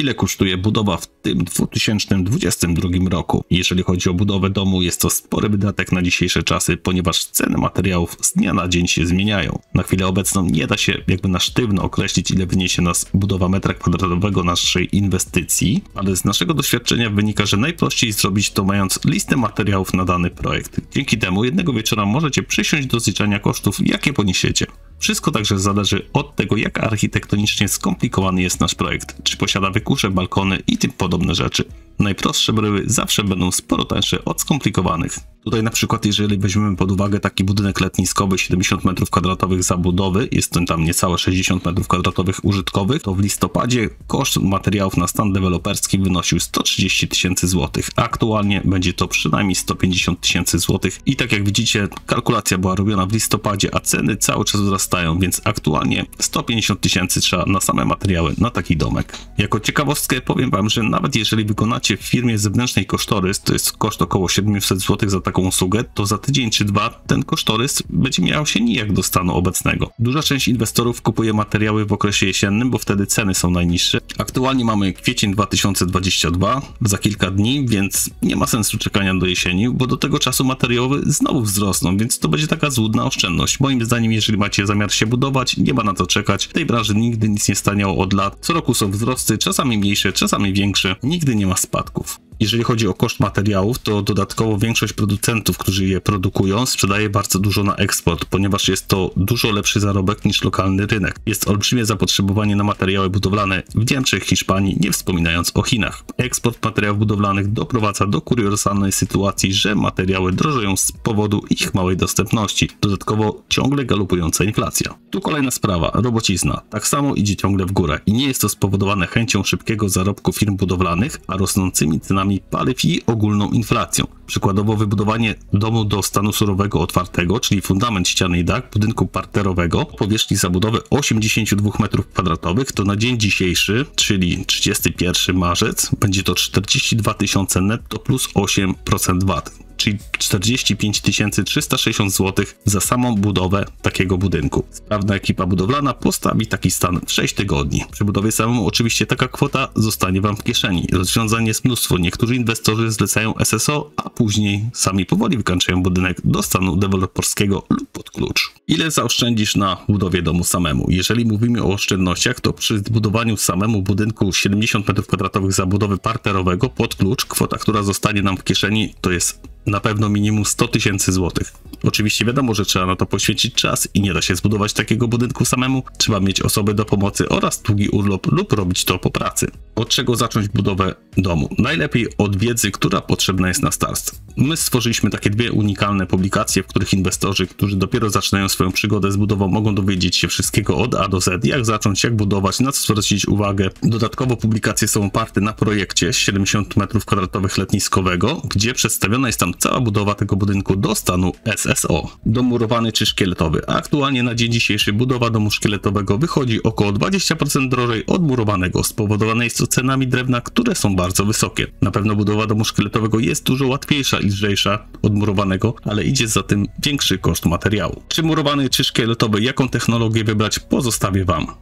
ile kosztuje budowa w tym 2022 roku. Jeżeli chodzi o budowę domu, jest to spory wydatek na dzisiejsze czasy, ponieważ ceny materiałów z dnia na dzień się zmieniają. Na chwilę obecną nie da się jakby na sztywno określić, ile wyniesie nas budowa metra kwadratowego naszej inwestycji, ale z naszego doświadczenia wynika, że najprościej zrobić to mając listę materiałów na dany projekt. Dzięki temu jednego wieczora możecie przysiąść do zliczania kosztów, jakie poniesiecie. Wszystko także zależy od tego, jak architektonicznie skomplikowany jest nasz projekt, czy posiada wykusze, balkony i tym podobne rzeczy. Najprostsze bryły zawsze będą sporo tańsze od skomplikowanych. Tutaj na przykład, jeżeli weźmiemy pod uwagę taki budynek letniskowy 70 m2 zabudowy, jest to tam niecałe 60 m2 użytkowych, to w listopadzie koszt materiałów na stan deweloperski wynosił 130 tysięcy złotych. Aktualnie będzie to przynajmniej 150 tysięcy złotych i tak jak widzicie, kalkulacja była robiona w listopadzie, a ceny cały czas wzrastają, więc aktualnie 150 tysięcy trzeba na same materiały na taki domek. Jako ciekawostkę powiem wam, że nawet jeżeli wykonacie w firmie zewnętrznej kosztorys, to jest koszt około 700 zł za taką usługę, to za tydzień czy dwa ten kosztorys będzie miał się nijak do stanu obecnego. Duża część inwestorów kupuje materiały w okresie jesiennym, bo wtedy ceny są najniższe. Aktualnie mamy kwiecień 2022, za kilka dni, więc nie ma sensu czekania do jesieni, bo do tego czasu materiały znowu wzrosną, więc to będzie taka złudna oszczędność. Moim zdaniem, jeżeli macie zamiar się budować, nie ma na to czekać. W tej branży nigdy nic nie staniało od lat. Co roku są wzrosty, czasami mniejsze, czasami większe. Nigdy nie ma spadków. Jeżeli chodzi o koszt materiałów, to dodatkowo większość producentów, którzy je produkują, sprzedaje bardzo dużo na eksport, ponieważ jest to dużo lepszy zarobek niż lokalny rynek. Jest olbrzymie zapotrzebowanie na materiały budowlane w Niemczech, Hiszpanii, nie wspominając o Chinach. Eksport materiałów budowlanych doprowadza do kuriozalnej sytuacji, że materiały drożeją z powodu ich małej dostępności. Dodatkowo ciągle galopująca inflacja. Tu kolejna sprawa, robocizna. Tak samo idzie ciągle w górę i nie jest to spowodowane chęcią szybkiego zarobku firm budowlanych, a rosnącymi cenami paliw i ogólną inflacją. Przykładowo wybudowanie domu do stanu surowego otwartego, czyli fundament, ściany i dach, budynku parterowego, powierzchni zabudowy 82 m2, to na dzień dzisiejszy, czyli 31 marzec, będzie to 42 tysiące netto plus 8% VAT. Czyli 45 360 zł za samą budowę takiego budynku. Sprawna ekipa budowlana postawi taki stan w 6 tygodni. Przy budowie samemu oczywiście taka kwota zostanie wam w kieszeni. Rozwiązań jest mnóstwo. Niektórzy inwestorzy zlecają SSO, a później sami powoli wykańczają budynek do stanu deweloperskiego lub pod klucz. Ile zaoszczędzisz na budowie domu samemu? Jeżeli mówimy o oszczędnościach, to przy zbudowaniu samemu budynku 70 m2 zabudowy parterowego pod klucz, kwota, która zostanie nam w kieszeni, to jest na pewno minimum 100 tysięcy złotych. Oczywiście wiadomo, że trzeba na to poświęcić czas i nie da się zbudować takiego budynku samemu. Trzeba mieć osoby do pomocy oraz długi urlop lub robić to po pracy. Od czego zacząć budowę domu? Najlepiej od wiedzy, która potrzebna jest na start. My stworzyliśmy takie dwie unikalne publikacje, w których inwestorzy, którzy dopiero zaczynają swoją przygodę z budową, mogą dowiedzieć się wszystkiego od A do Z, jak zacząć, jak budować, na co zwrócić uwagę. Dodatkowo publikacje są oparte na projekcie 70 m2 letniskowego, gdzie przedstawiona jest tam cała budowa tego budynku do stanu SSO. Dom murowany czy szkieletowy? Aktualnie na dzień dzisiejszy budowa domu szkieletowego wychodzi około 20% drożej od murowanego, spowodowane jest to cenami drewna, które są bardzo wysokie. Na pewno budowa domu szkieletowego jest dużo łatwiejsza i lżejsza od murowanego, ale idzie za tym większy koszt materiału. Czy murowany, czy szkieletowy, jaką technologię wybrać, pozostawię wam.